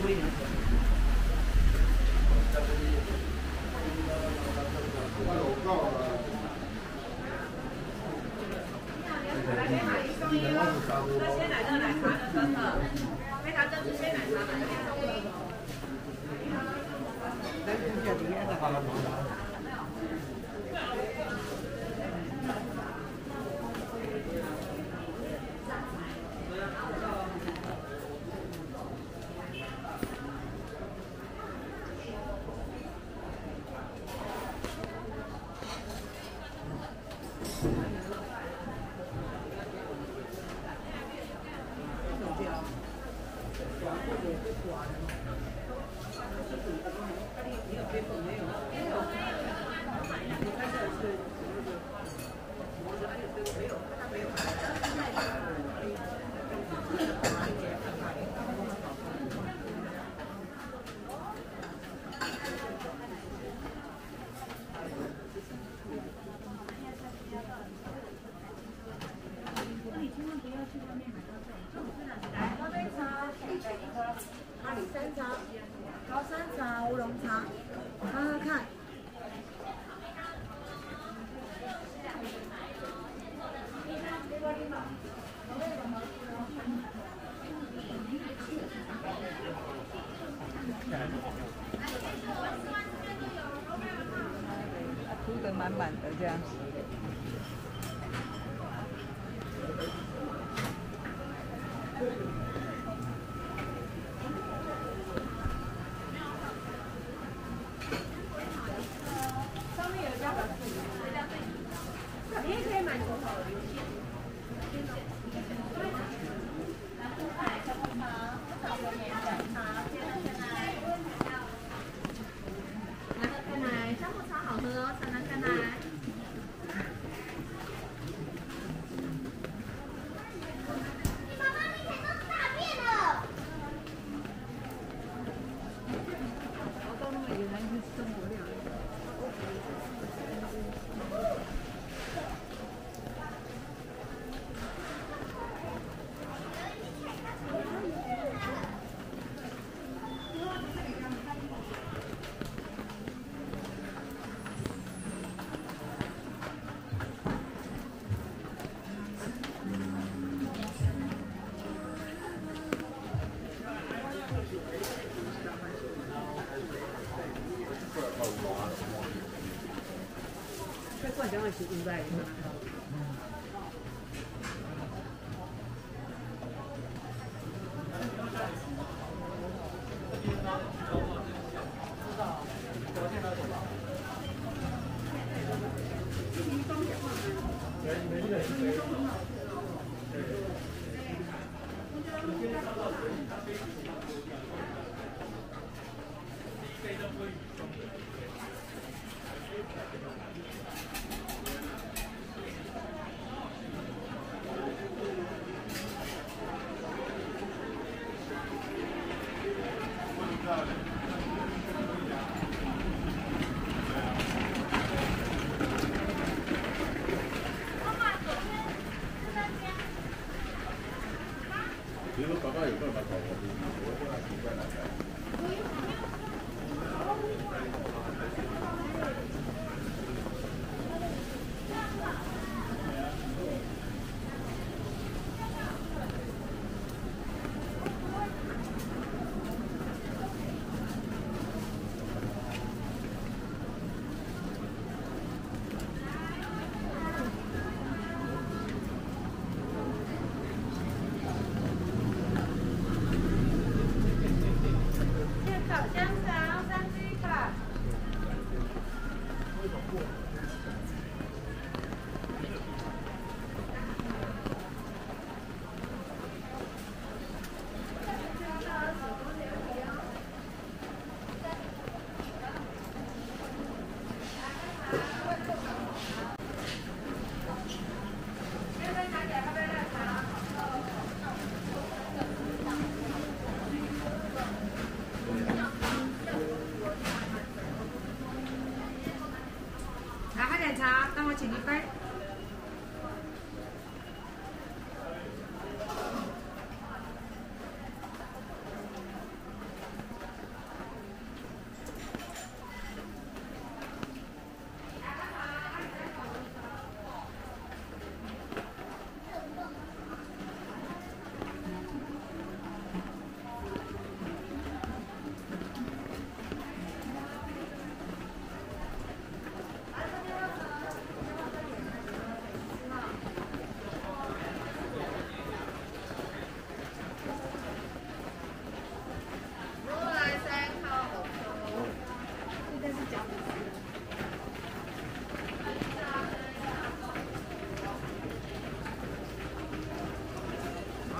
在。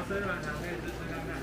生软糖可以试试看看。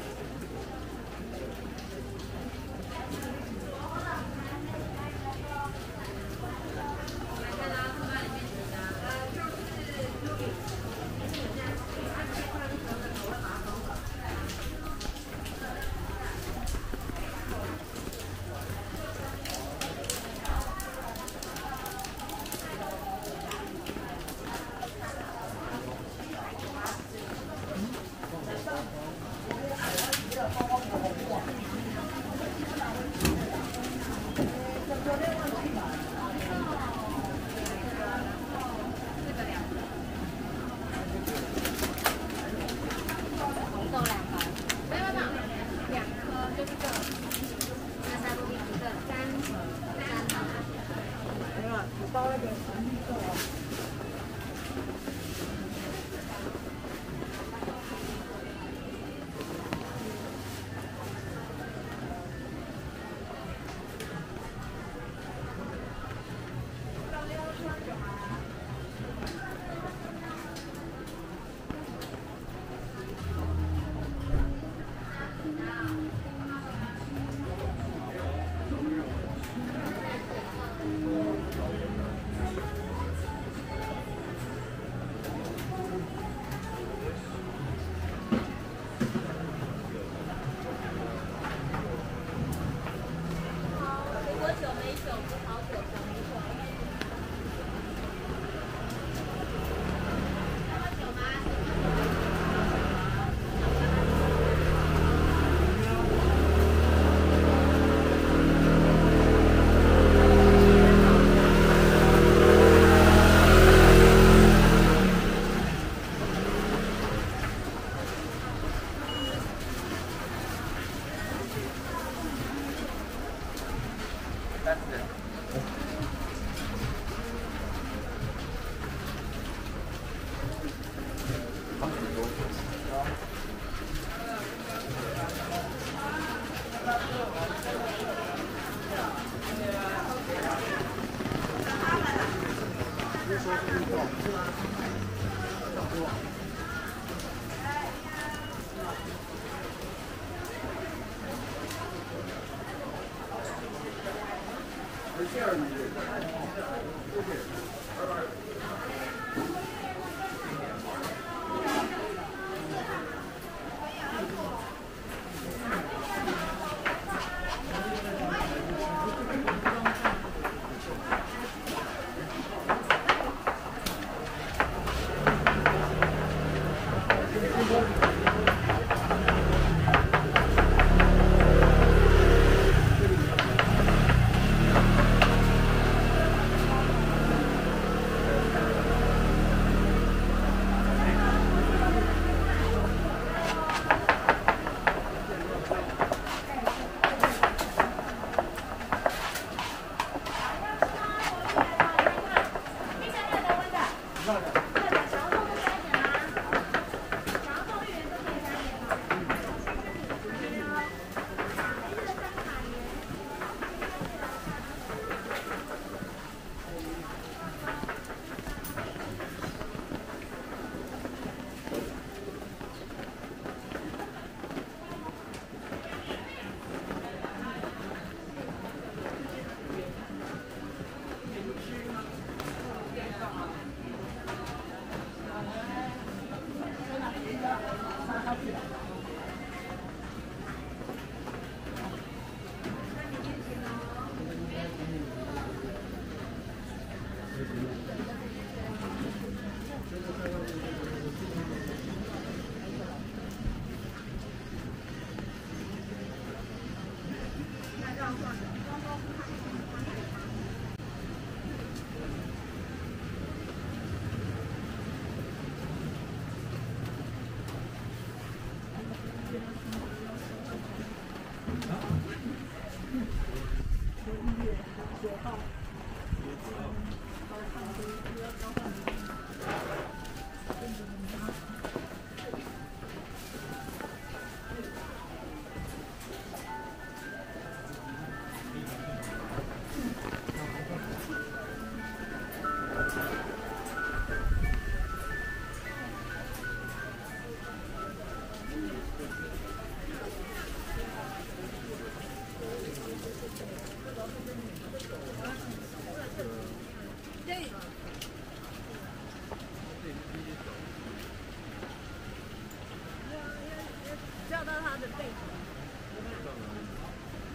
的背景，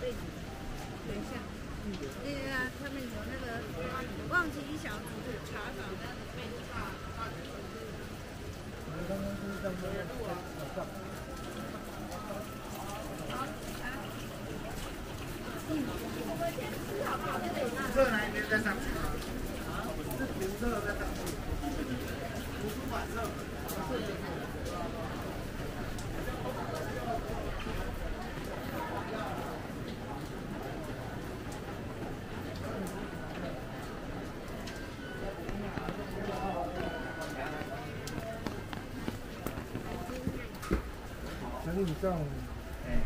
背景，等一下，那个他们有那个忘记一小组的查岗的背景啊。这还没在上去吗？是评测在上去，图书馆证。那你上？哎。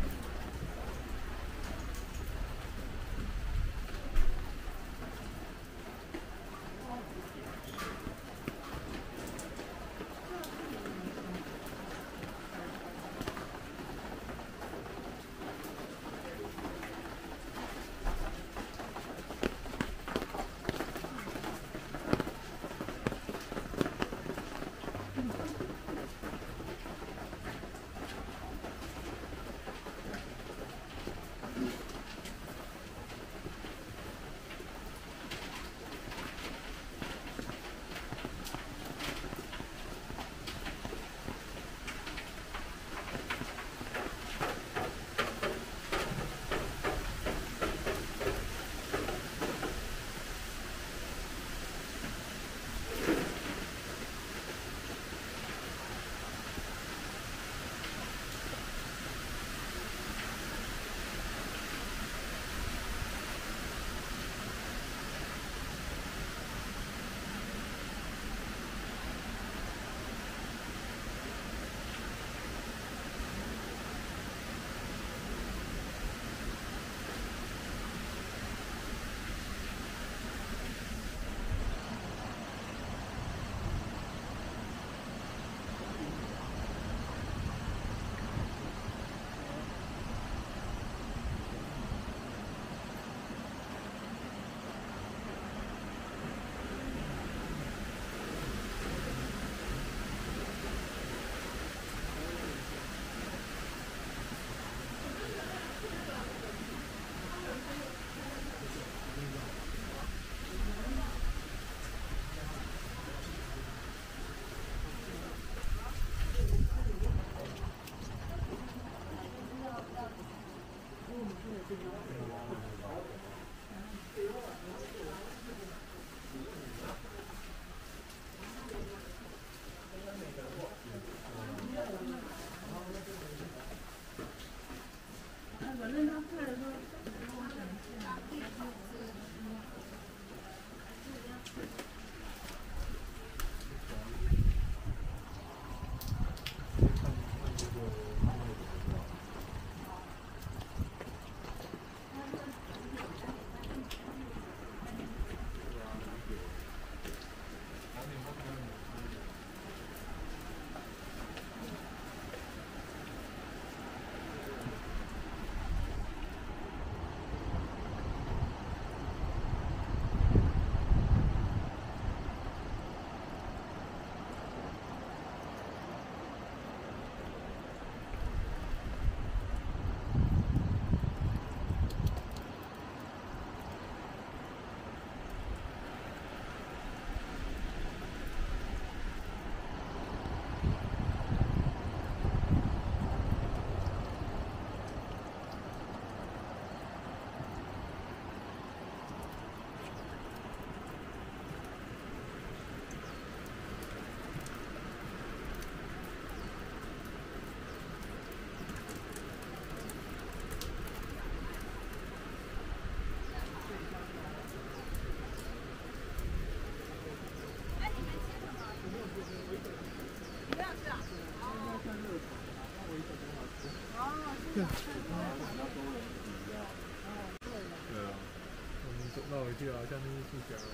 对啊，下面是素饺。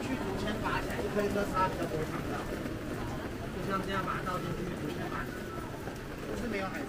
去主持人拔起来就可以勒死他的脖子了，就像这样把它倒进去，主持人拔起来，不是没有海鲜。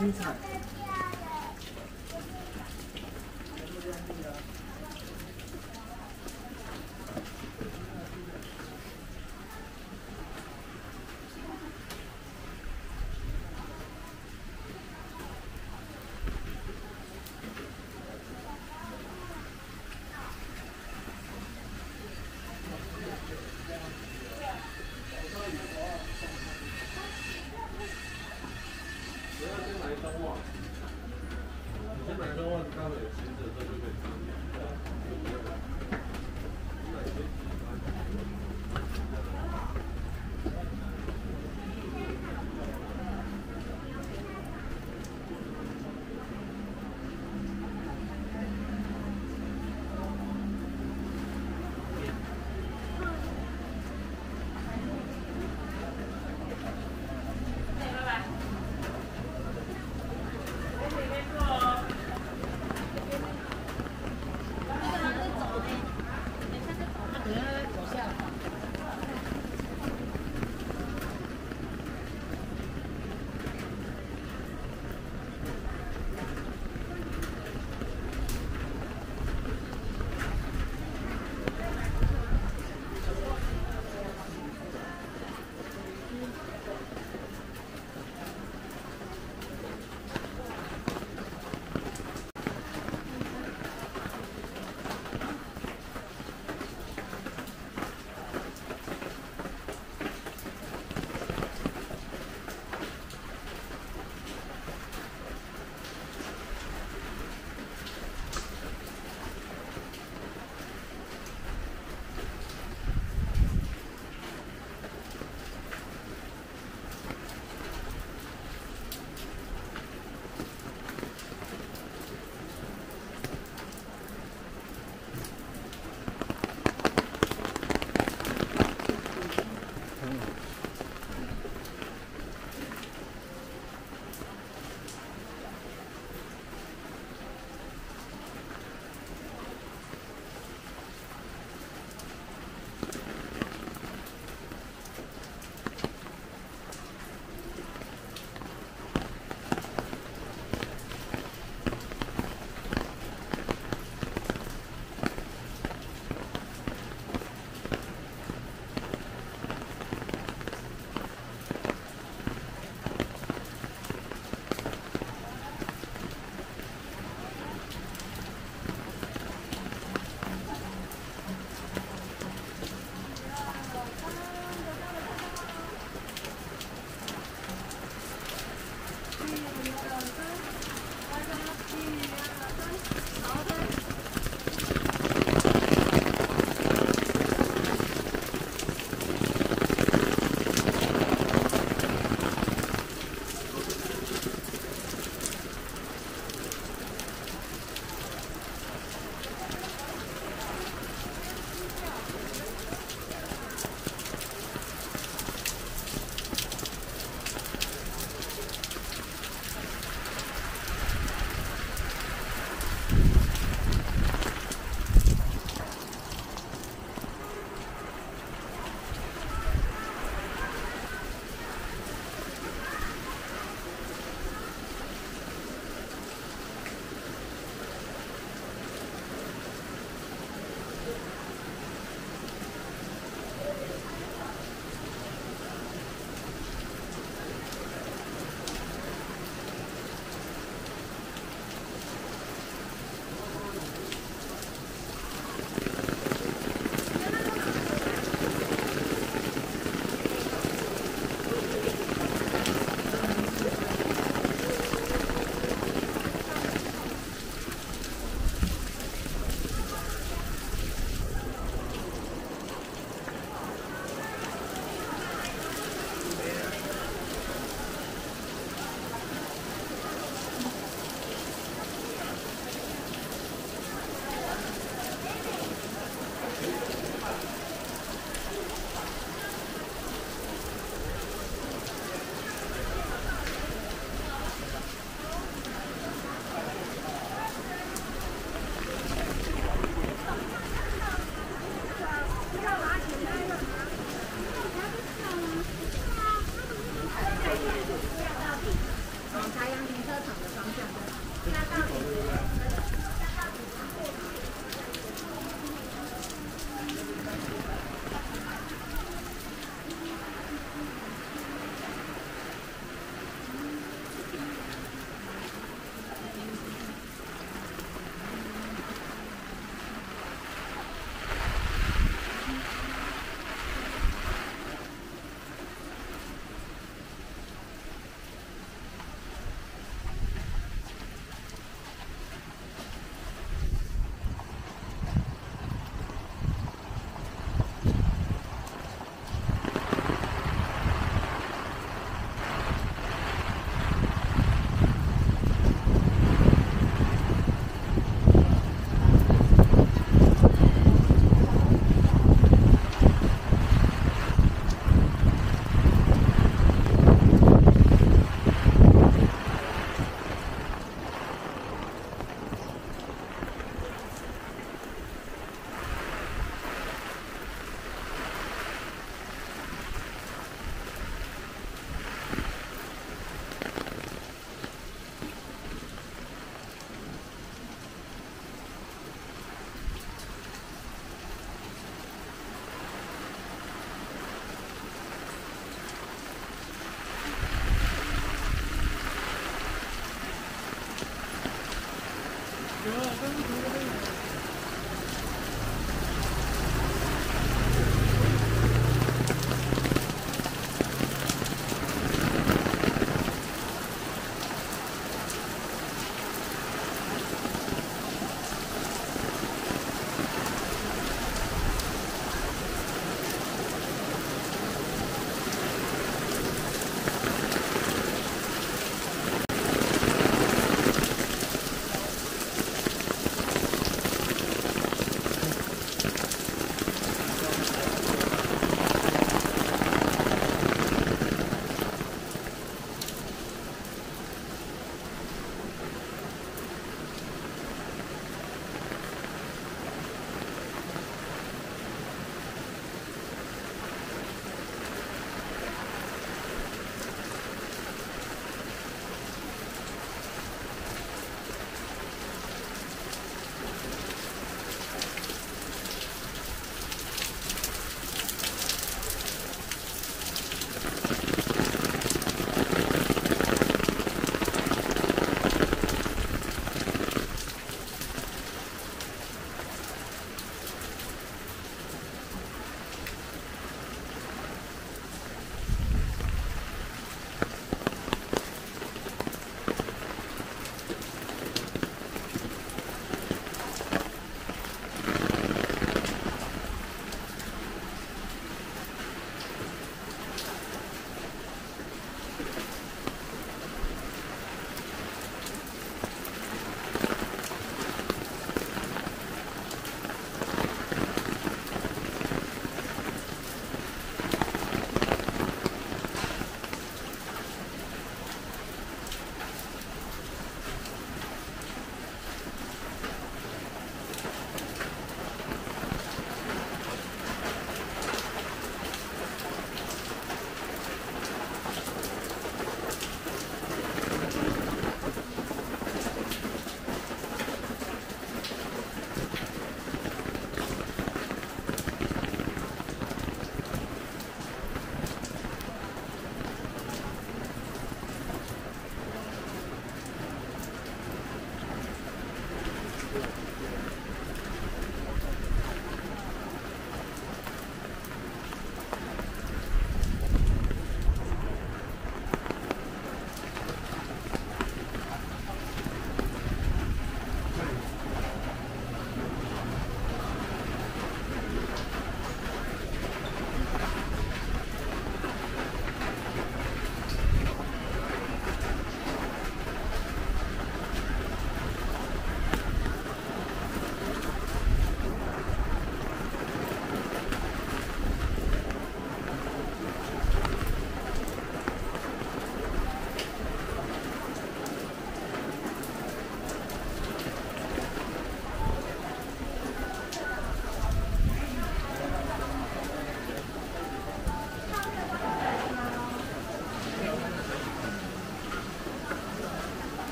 精彩。 Wow.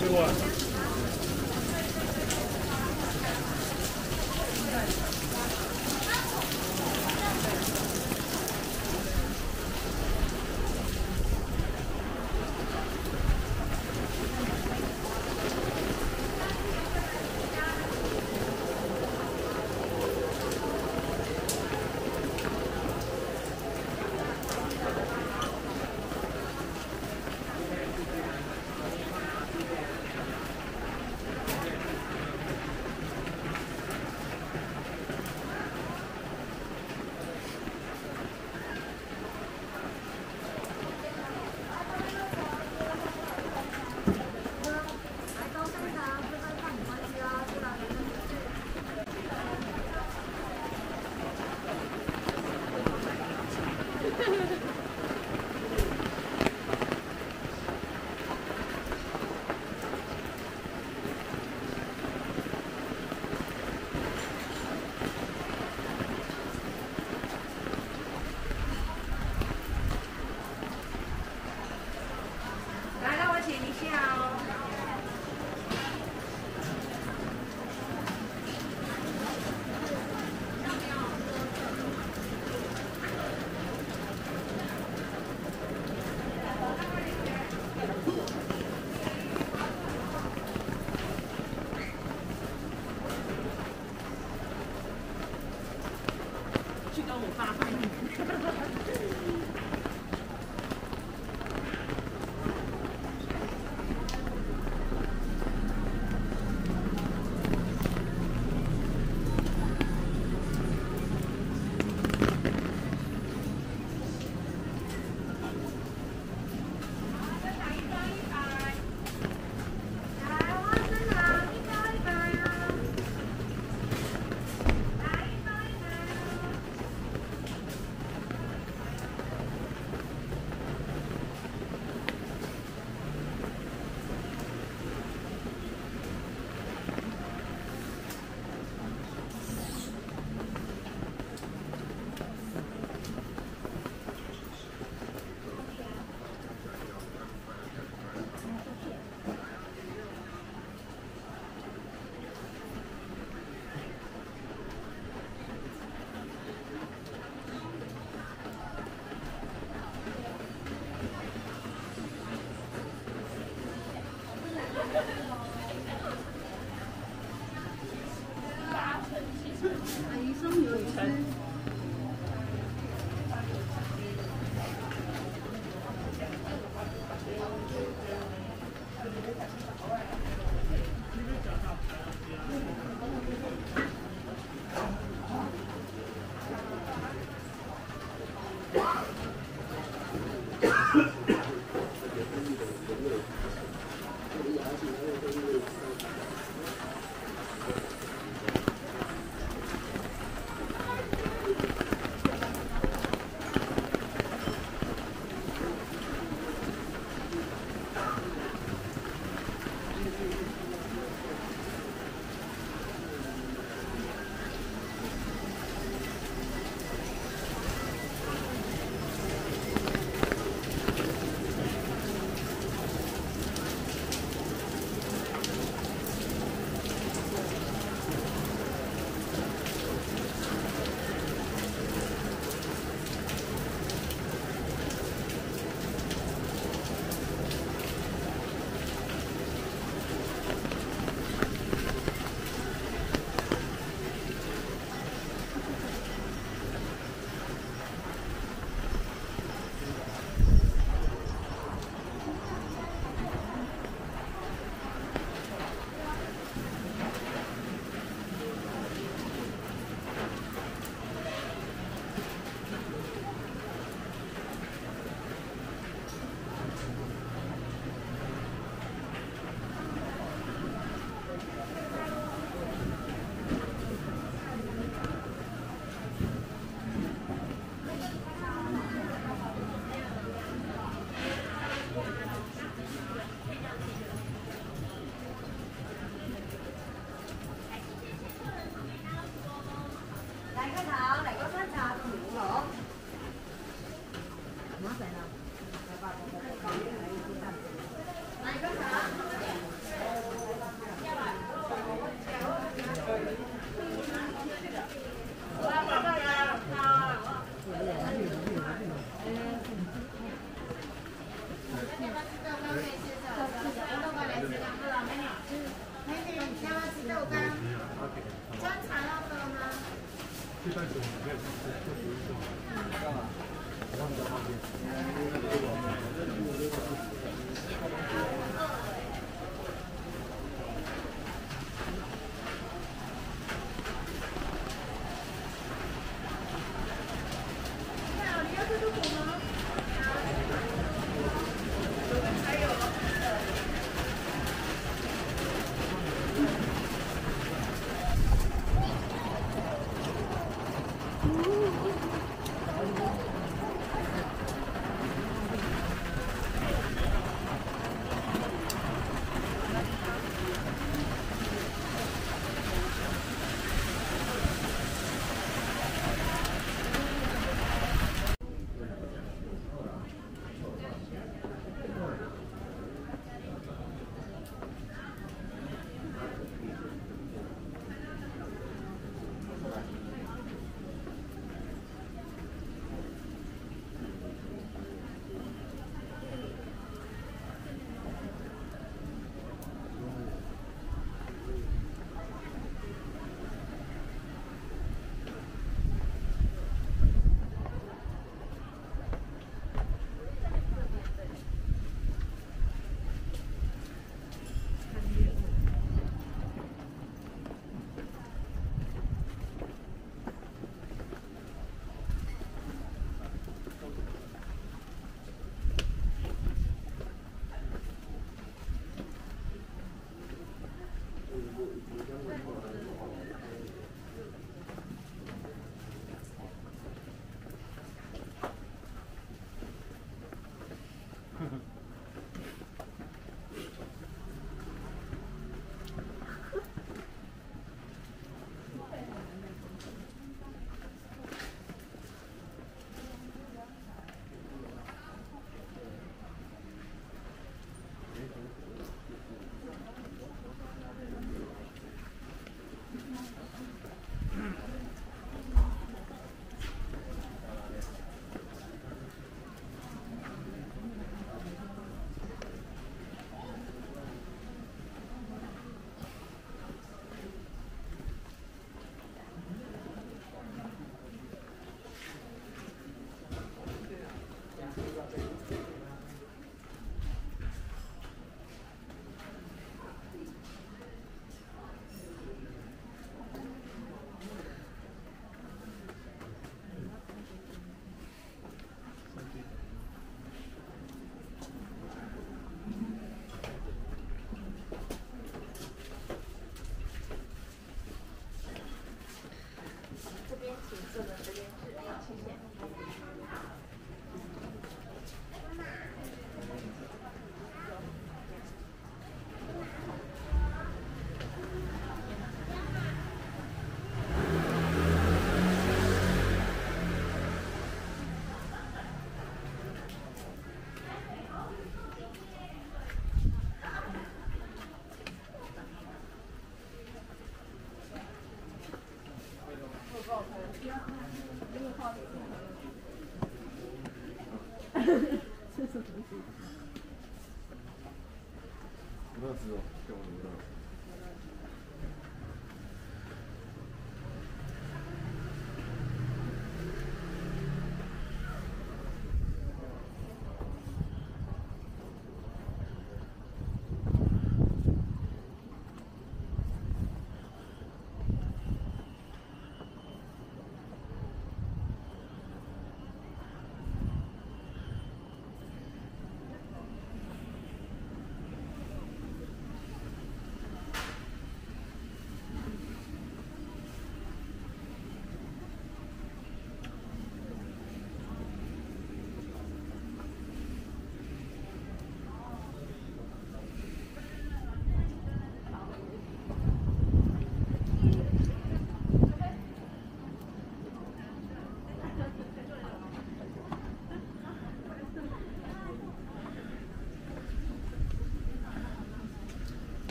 结果。 嚟個新茶同我攞，唔好成啦，嚟個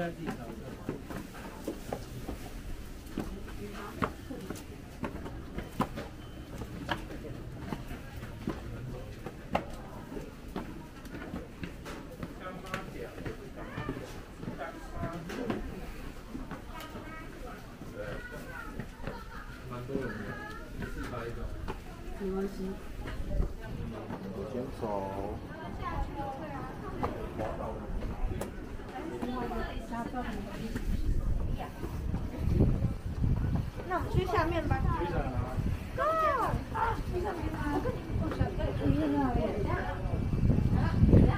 在地上。蛮多人的，400种。没关系。往前走。 那我们去下面吧。Go！ 啊，去上面吧。我跟你们说，走啊！边长，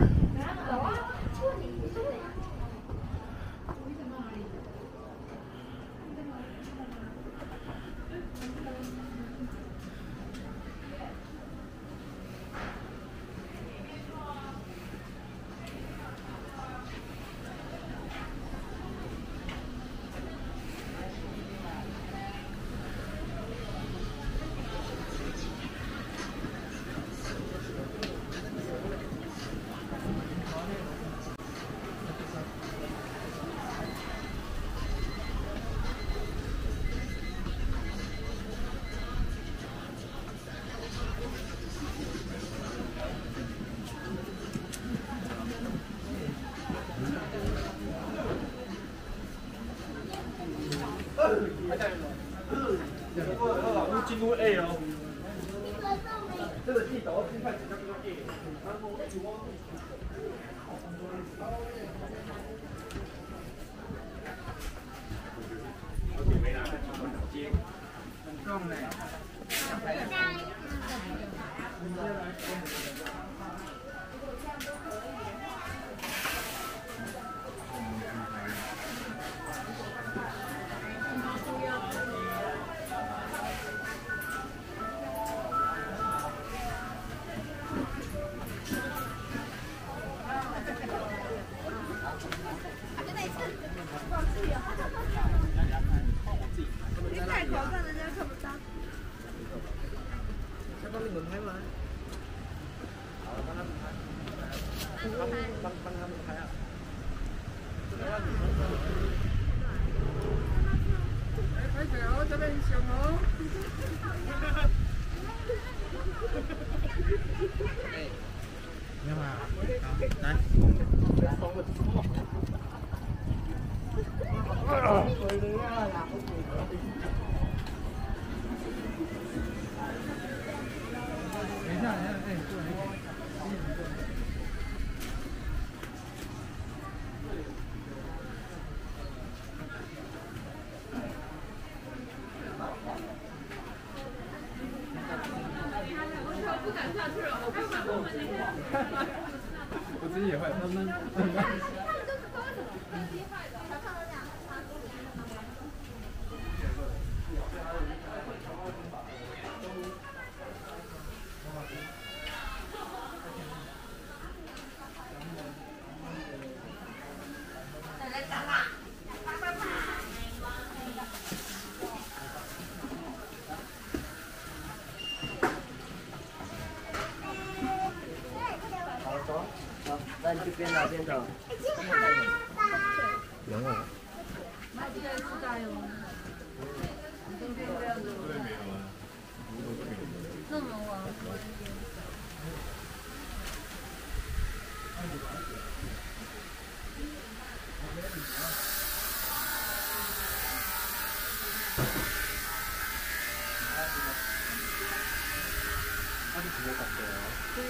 杨老，那这个是加油吗？那么晚，可以。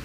谢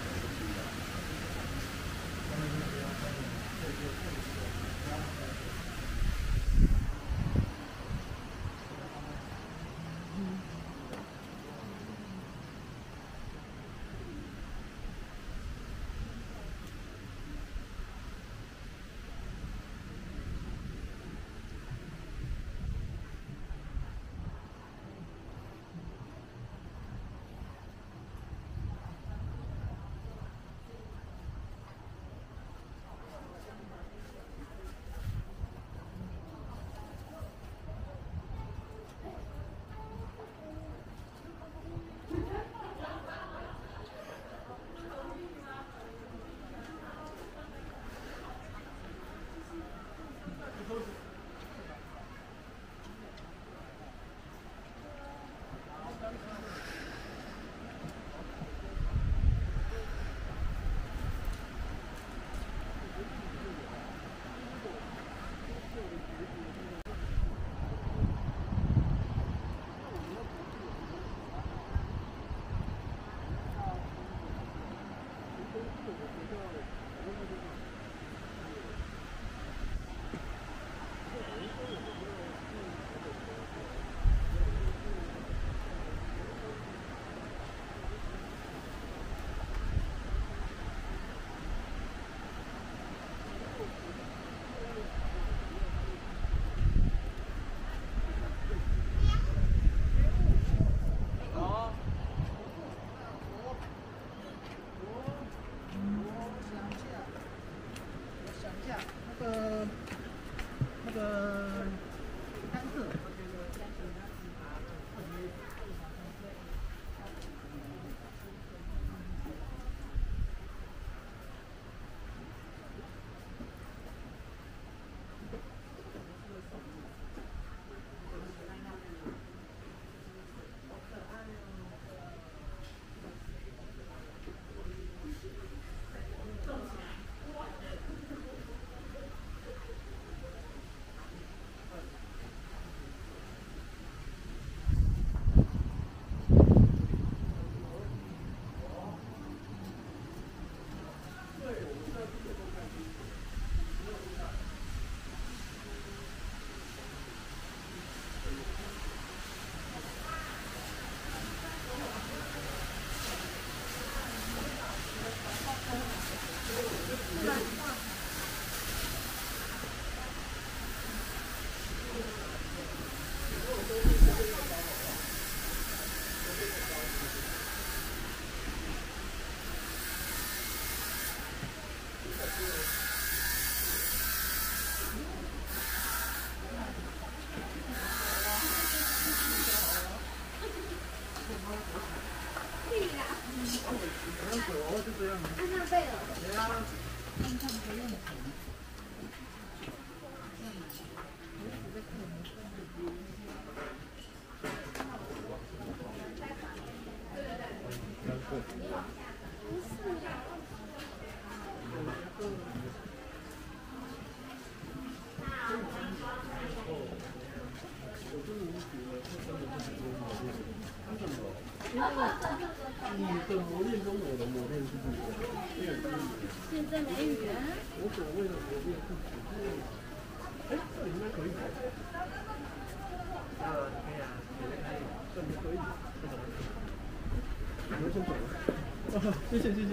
谢。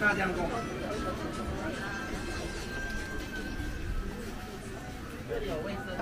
大将功。这里有卫生。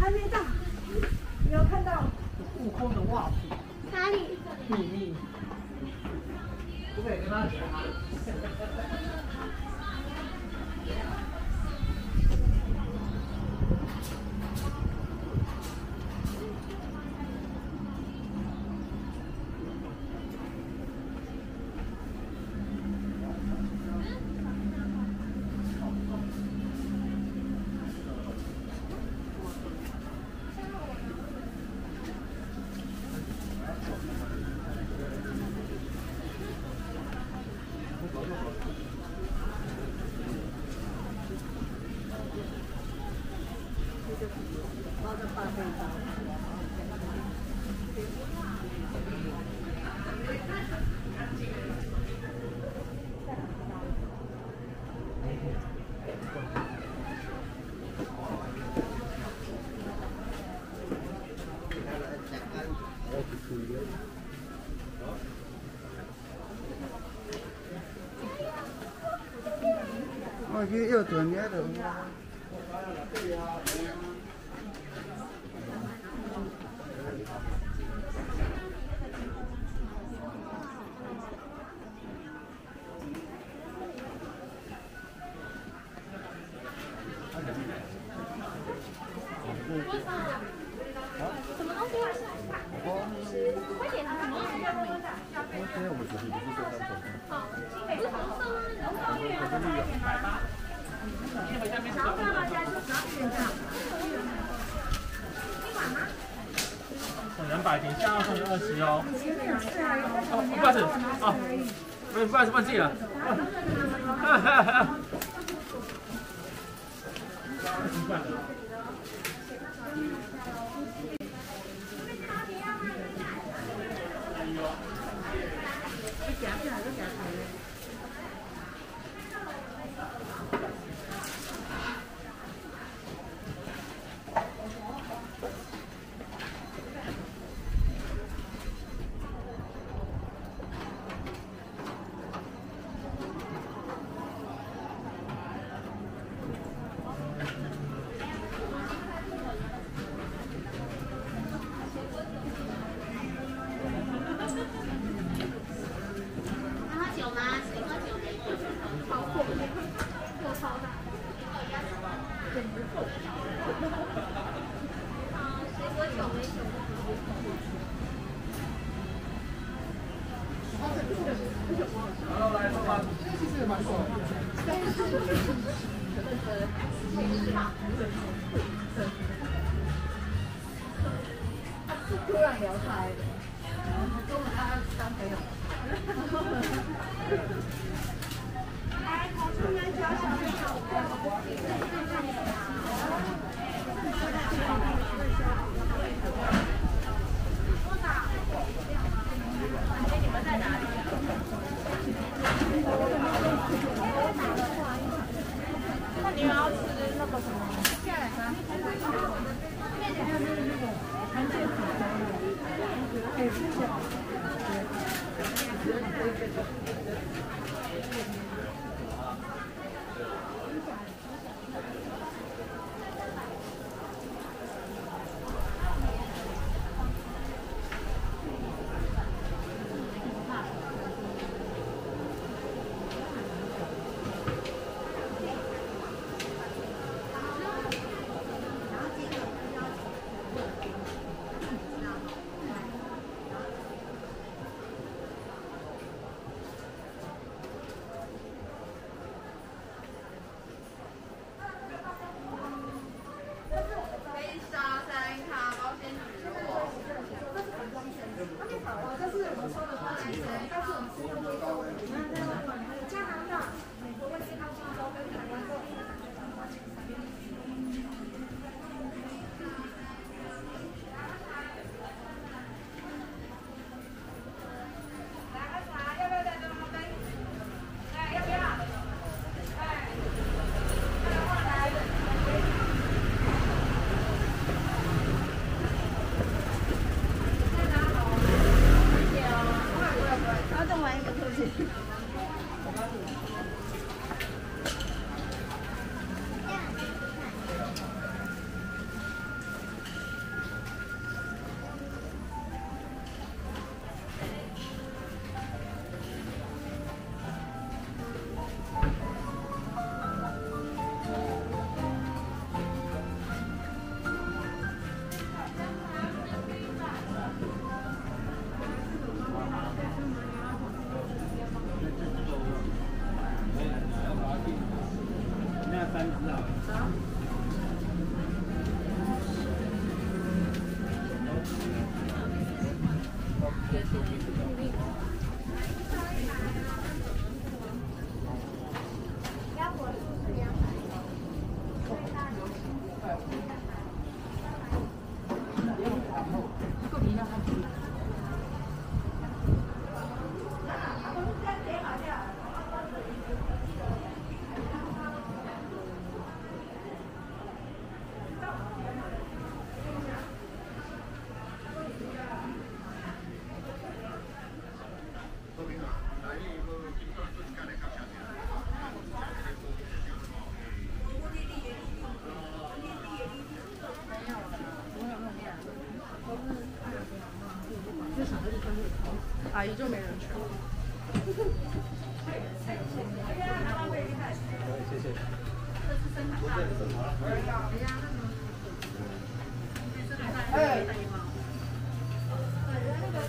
还没到，没有看到。悟空的袜子。哪里？秘密。不可以跟他讲。又转别的。什么东西？快点啊！好。 啥不要到家就拿给人家。一碗吗？送200瓶，加上送20哦。哦，不好意思，哦，不好意思，忘记了。哈哈哈。茶叶就没人吃了。谢谢。这是生海带。哎。哎。 大家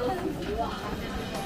都很希望。